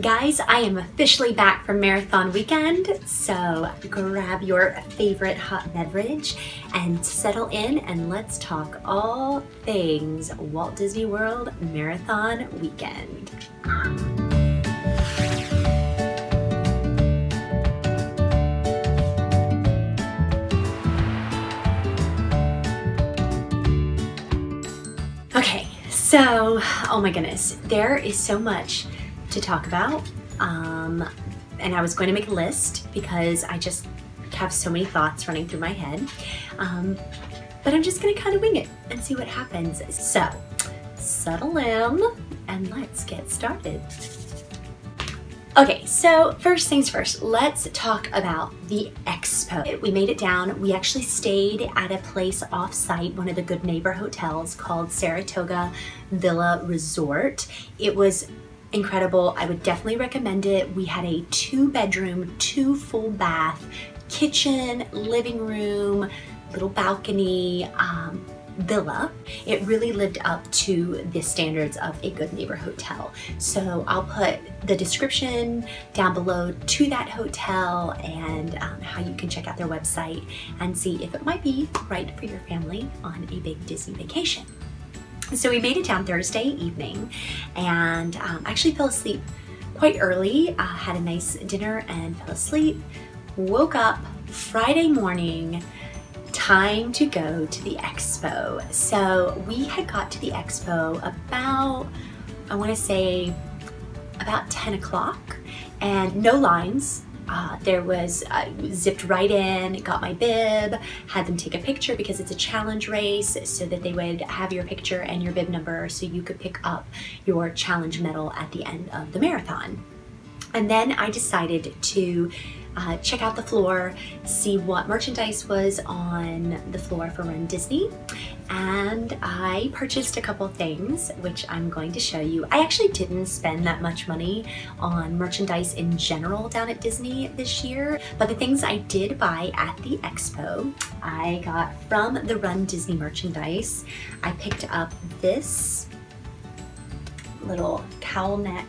Guys, I am officially back from Marathon Weekend, so grab your favorite hot beverage and settle in and let's talk all things Walt Disney World Marathon Weekend. Okay, so, oh my goodness, there is so much to talk about, and I was going to make a list because I just have so many thoughts running through my head, but I'm just gonna kind of wing it and see what happens. So, settle in and let's get started. Okay, so first things first, let's talk about the expo. We made it down. We actually stayed at a place off-site, one of the Good Neighbor hotels called Saratoga Villa Resort. It was incredible. I would definitely recommend it. We had a 2-bedroom, 2 full bath, kitchen, living room, little balcony, villa. It really lived up to the standards of a Good Neighbor hotel. So I'll put the description down below to that hotel and how you can check out their website and see if it might be right for your family on a big Disney vacation. So we made it down Thursday evening and actually fell asleep quite early, had a nice dinner and fell asleep, woke up Friday morning, time to go to the expo. So we had got to the expo about, I wanna say about 10 o'clock and no lines. I zipped right in, got my bib, had them take a picture because it's a challenge race so that they would have your picture and your bib number so you could pick up your challenge medal at the end of the marathon. And then I decided to check out the floor, see what merchandise was on the floor for Run Disney. And I purchased a couple things, which I'm going to show you. I actually didn't spend that much money on merchandise in general down at Disney this year, but the things I did buy at the expo, I got from the Run Disney merchandise. I picked up this little cowl neck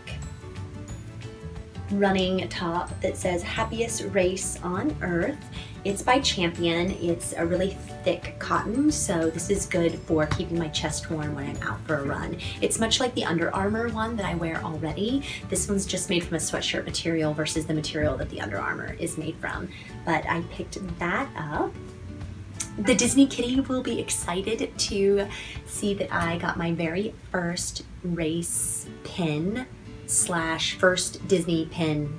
running top that says Happiest Race on Earth. It's by Champion. It's a really thick cotton, so this is good for keeping my chest warm when I'm out for a run. It's much like the Under Armour one that I wear already. This one's just made from a sweatshirt material versus the material that the Under Armour is made from. But I picked that up. The Disney kitty will be excited to see that I got my very first race pin / first Disney pin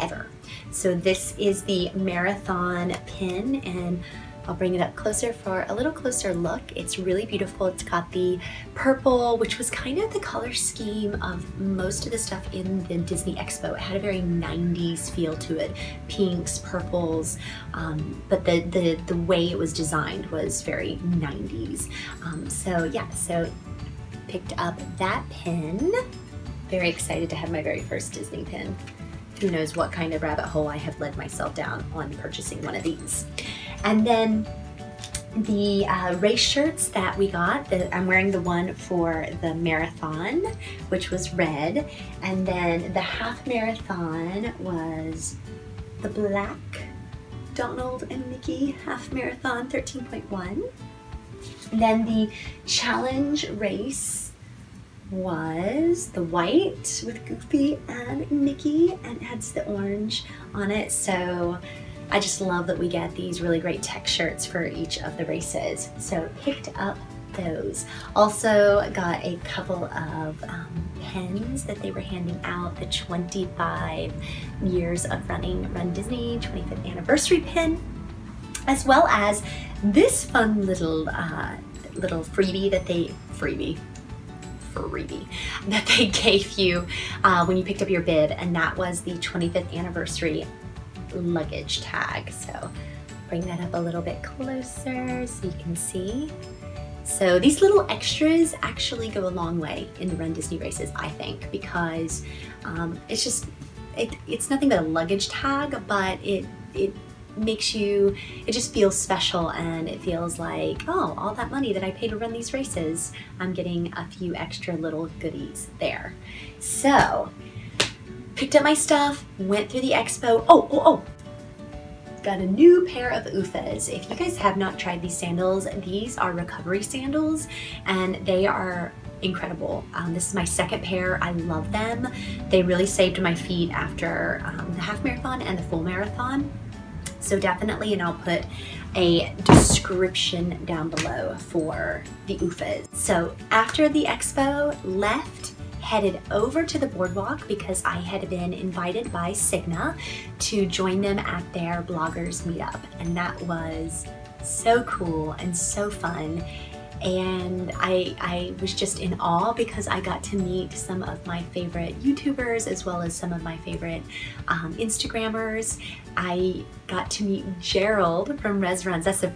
ever. So this is the marathon pin and I'll bring it up closer for a little closer look. It's really beautiful. It's got the purple, which was kind of the color scheme of most of the stuff in the Disney Expo. It had a very 90s feel to it, pinks, purples, but the way it was designed was very 90s. So yeah, so picked up that pin. Very excited to have my very first Disney pin. Who knows what kind of rabbit hole I have led myself down on purchasing one of these. And then the race shirts that we got, I'm wearing the one for the marathon, which was red, and then the half marathon was the black Donald and Mickey half marathon 13.1. And then the challenge race was the white with Goofy and Mickey, and it had the orange on it. So I just love that we get these really great tech shirts for each of the races. So picked up those. Also got a couple of pens that they were handing out, the 25 years of running Run Disney 25th anniversary pin, as well as this fun little, freebie that they, freebie that they gave you when you picked up your bib, and that was the 25th anniversary luggage tag. So bring that up a little bit closer so you can see. So these little extras actually go a long way in the Run Disney races, I think, because it's just, it's nothing but a luggage tag, but it makes you, it just feels special, and it feels like, oh, all that money that I pay to run these races, I'm getting a few extra little goodies there. So Picked up my stuff, went through the expo. Oh! Got a new pair of OOFOS. If you guys have not tried these sandals, these are recovery sandals and they are incredible. This is my second pair. I love them. They really saved my feet after the half marathon and the full marathon. So definitely, and I'll put a description down below for the OOFOS. So after the expo, left, headed over to the boardwalk because I had been invited by Cigna to join them at their bloggers meetup. And that was so cool and so fun. And I was just in awe because I got to meet some of my favorite YouTubers as well as some of my favorite Instagrammers. I got to meet Gerald from RezRuns. That's the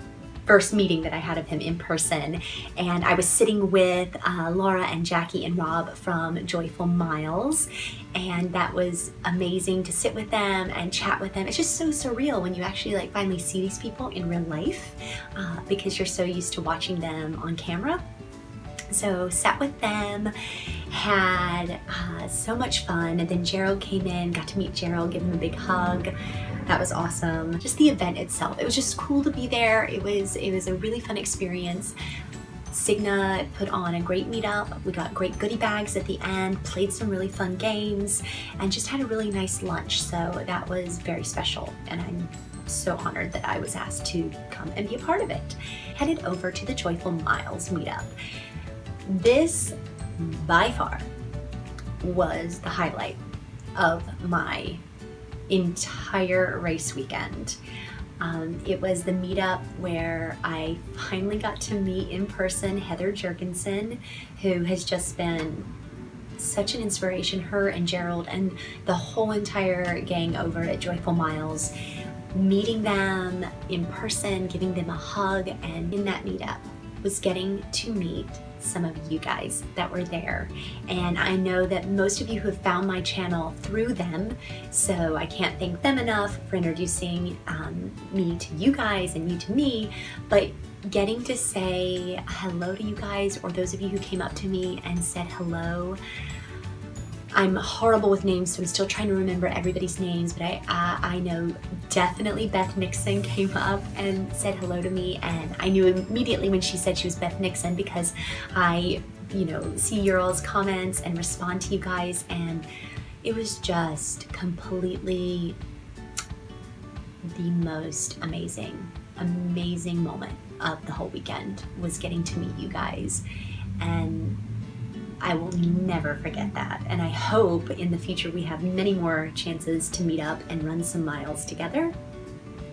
first meeting that I had of him in person. And I was sitting with Laura and Jackie and Rob from Joyful Miles. And that was amazing to sit with them and chat with them. It's just so surreal when you actually like finally see these people in real life because you're so used to watching them on camera. So sat with them, had so much fun. And then Gerald came in, got to meet Gerald, give him a big hug. That was awesome. Just the event itself. It was just cool to be there. It was a really fun experience. Cigna put on a great meetup. We got great goodie bags at the end, played some really fun games, and just had a really nice lunch. So that was very special. And I'm so honored that I was asked to come and be a part of it. Headed over to the Joyful Miles meetup. This, by far, was the highlight of my entire race weekend. It was the meetup where I finally got to meet in person Heather Jergensen, who has just been such an inspiration. Her and Gerald and the whole entire gang over at Joyful Miles, meeting them in person, giving them a hug, and in that meetup was getting to meet some of you guys that were there. And I know that most of you have found my channel through them, so I can't thank them enough for introducing me to you guys and you to me, but getting to say hello to you guys, or those of you who came up to me and said hello. I'm horrible with names, so I'm still trying to remember everybody's names, but I know definitely Beth Nixon came up and said hello to me, and I knew immediately when she said she was Beth Nixon because I, you know, see your all's comments and respond to you guys, and it was just completely the most amazing moment of the whole weekend was getting to meet you guys, and I will never forget that. And I hope in the future we have many more chances to meet up and run some miles together.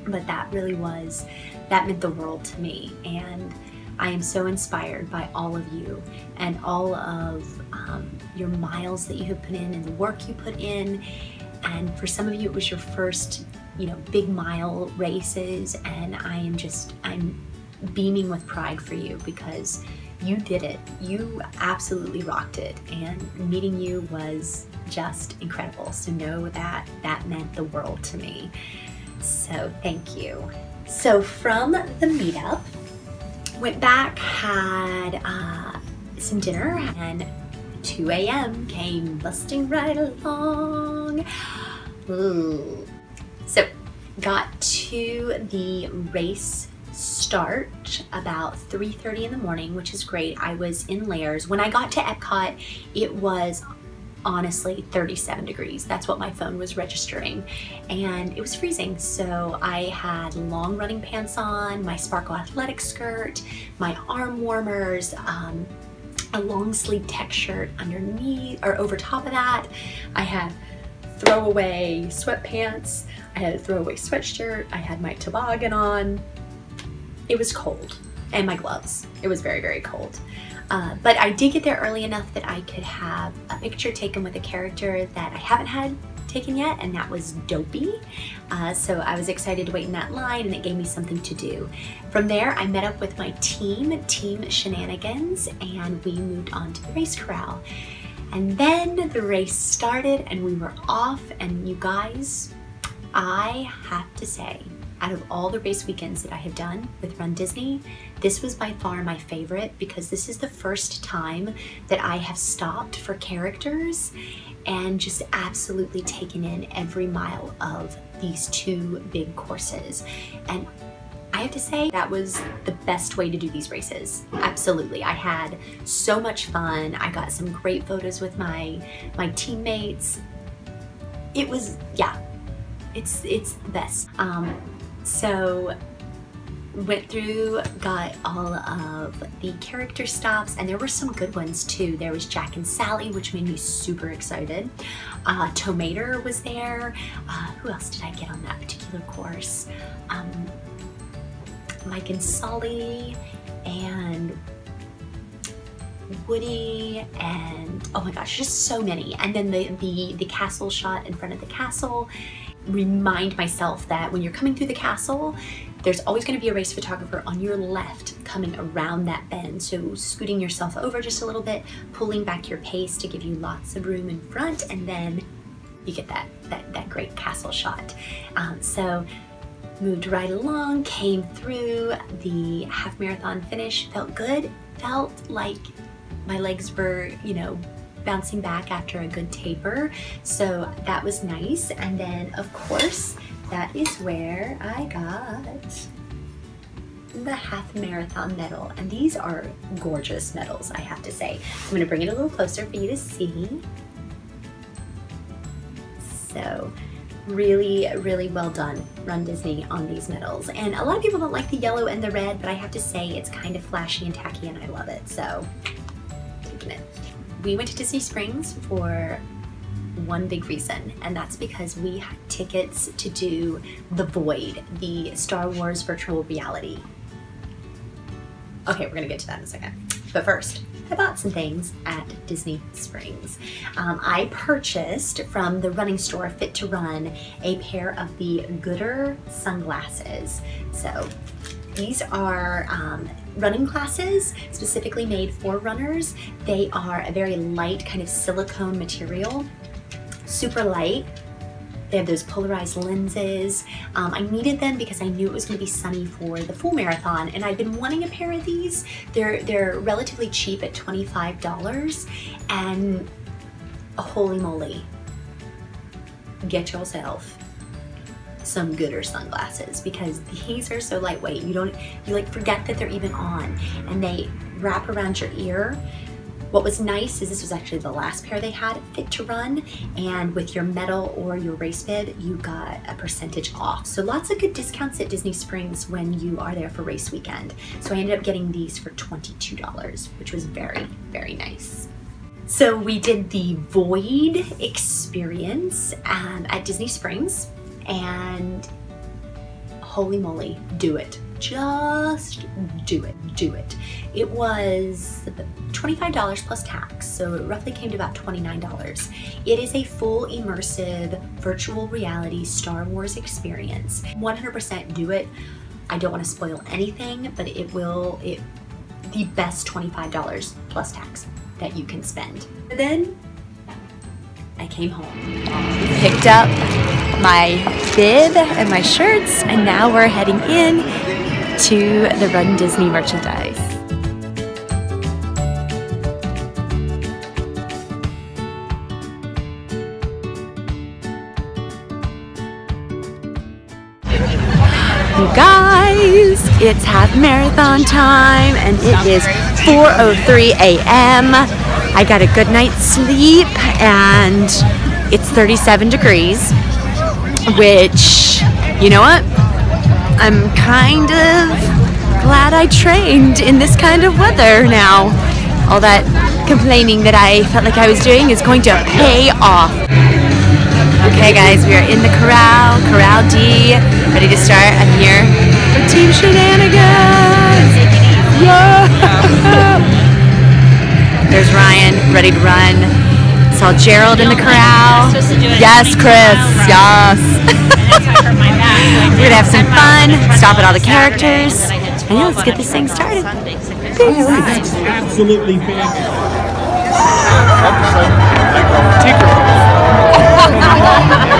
But that really was, that meant the world to me. And I am so inspired by all of you and all of your miles that you have put in and the work you put in. And for some of you, it was your first, you know, big mile races. And I'm beaming with pride for you because you did it. You absolutely rocked it, and meeting you was just incredible. So know that that meant the world to me. So thank you. So from the meetup, went back, had some dinner, and 2 a.m. came busting right along. Ooh. So got to the race start about 3:30 in the morning, which is great. I was in layers. When I got to Epcot, it was honestly 37 degrees. That's what my phone was registering. And it was freezing. So I had long running pants on, my sparkle athletic skirt, my arm warmers, a long sleeve tech shirt underneath or over top of that. I had throwaway sweatpants. I had a throwaway sweatshirt. I had my toboggan on. It was cold, and my gloves. It was very, very cold. But I did get there early enough that I could have a picture taken with a character that I haven't had taken yet, and that was Dopey. So I was excited to wait in that line, and it gave me something to do. From there, I met up with my team, Team Shenanigans, and we moved on to the race corral. And then the race started, and we were off, and you guys, I have to say, Out of all the race weekends that I have done with Run Disney, this was by far my favorite because this is the first time that I have stopped for characters and just absolutely taken in every mile of these two big courses. And I have to say that was the best way to do these races. Absolutely. I had so much fun. I got some great photos with my teammates. It was, yeah, it's the best. So went through, got all of the character stops, and there were some good ones too. There was Jack and Sally, which made me super excited. Tomater was there. Who else did I get on that particular course? Mike and Sully and Woody, and oh my gosh, just so many. And then the castle shot in front of the castle. Remind myself that when you're coming through the castle, there's always going to be a race photographer on your left coming around that bend. So scooting yourself over just a little bit, pulling back your pace to give you lots of room in front, and then you get that great castle shot. So moved right along, came through the half marathon finish, felt good, felt like my legs were, you know, bouncing back after a good taper, so that was nice. And then of course that is where I got the half marathon medal, and these are gorgeous medals, I have to say. I'm gonna bring it a little closer for you to see. So really well done, Run Disney, on these medals. And a lot of people don't like the yellow and the red, but I have to say it's kind of flashy and tacky and I love it, so taking it. We went to Disney Springs for one big reason, and that's because we had tickets to do The Void, the Star Wars virtual reality. Okay, we're gonna get to that in a second. But first, I bought some things at Disney Springs. I purchased from the running store Fit2Run a pair of the Goodr sunglasses. So these are running glasses specifically made for runners. They are a very light kind of silicone material, super light. They have those polarized lenses. I needed them because I knew it was going to be sunny for the full marathon, and I've been wanting a pair of these. They're relatively cheap at $25, and holy moly, get yourself some Goodr sunglasses because these are so lightweight. You like forget that they're even on, and they wrap around your ear. What was nice is this was actually the last pair they had at Fit2Run, and with your medal or your race bid, you got a percentage off. So lots of good discounts at Disney Springs when you are there for race weekend. So I ended up getting these for $22, which was very nice. So we did the Void experience at Disney Springs, and holy moly, do it. Just do it, do it. It was $25 plus tax, so it roughly came to about $29. It is a full immersive virtual reality Star Wars experience. 100% do it. I don't want to spoil anything, but it the best $25 plus tax that you can spend. And then I came home, picked up my bib and my shirts, and now we're heading in to the Run Disney merchandise. You guys, it's half marathon time, and it is 4:03 a.m. I got a good night's sleep, and it's 37 degrees, which, you know what? I'm kind of glad I trained in this kind of weather now. All that complaining that I felt like I was doing is going to pay off. Okay guys, we are in the Corral D, ready to start. I'm here for Team Shenanigans! Yeah! There's Ryan, ready to run. Saw Gerald in the Corral. Yes, Chris, yes! We're gonna have some fun, stop at all the characters, and yeah, let's get this thing started. Absolutely fantastic.